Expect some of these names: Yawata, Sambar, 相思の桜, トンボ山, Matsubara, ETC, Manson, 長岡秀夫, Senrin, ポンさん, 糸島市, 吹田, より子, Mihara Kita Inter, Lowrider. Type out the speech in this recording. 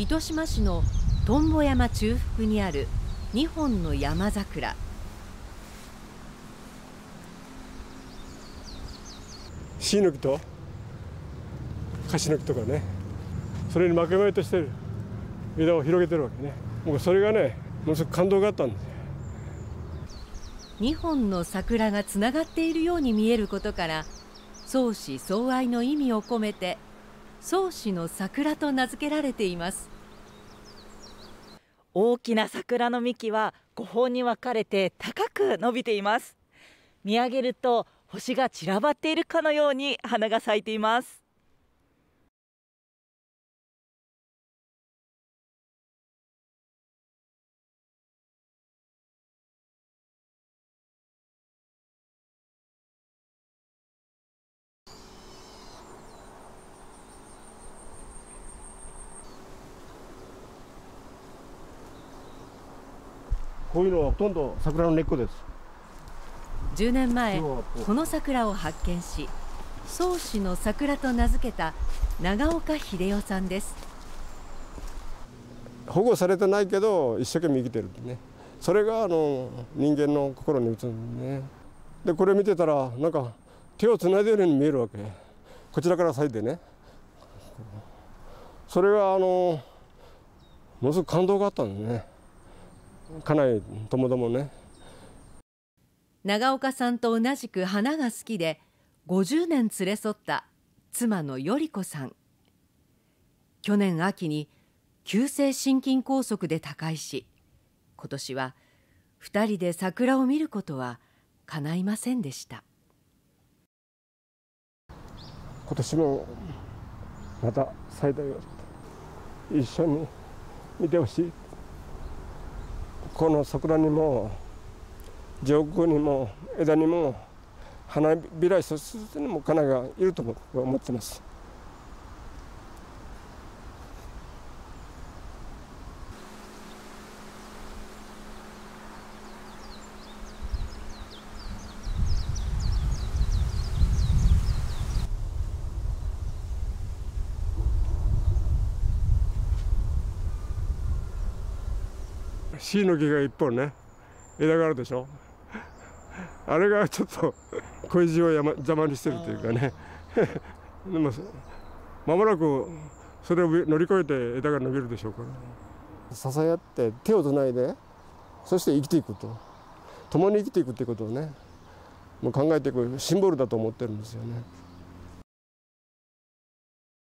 糸島市のトンボ山中腹にある2本の山桜。シイの木とカシの木とかね、それに巻き割りとしてる枝を広げてるわけね。もうそれがね、ものすごく感動があったんです。2本の桜がつながっているように見えることから、相思相愛の意味を込めて相思の桜と名付けられています。大きな桜の幹は5本に分かれて高く伸びています。見上げると星が散らばっているかのように花が咲いています。こういうのはほとんど桜の根っこです。10年前、この桜を発見し、相思の桜と名付けた長岡秀夫さんです。保護されてないけど一生懸命生きてるね。それが人間の心に打つんね。でこれ見てたらなんか手をつないでるように見えるわけ。こちらから咲いてね。それがものすごく感動があったんですね。家内ともどもね。長岡さんと同じく花が好きで50年連れ添った妻のより子さん、去年秋に急性心筋梗塞で他界し、今年は2人で桜を見ることは叶いませんでした。今年もまた咲いたよ、一緒に見てほしい。この桜にも上空にも枝にも花びら一つずつにも花がいると僕は思ってます。シイの木が一本ね、枝があるでしょ。あれがちょっと小石を邪魔にしてるというかね。でもまもなくそれを乗り越えて枝が伸びるでしょうから、支え合って手をつないで、そして生きていくと、共に生きていくっていうことをね、もう考えていくシンボルだと思ってるんですよね。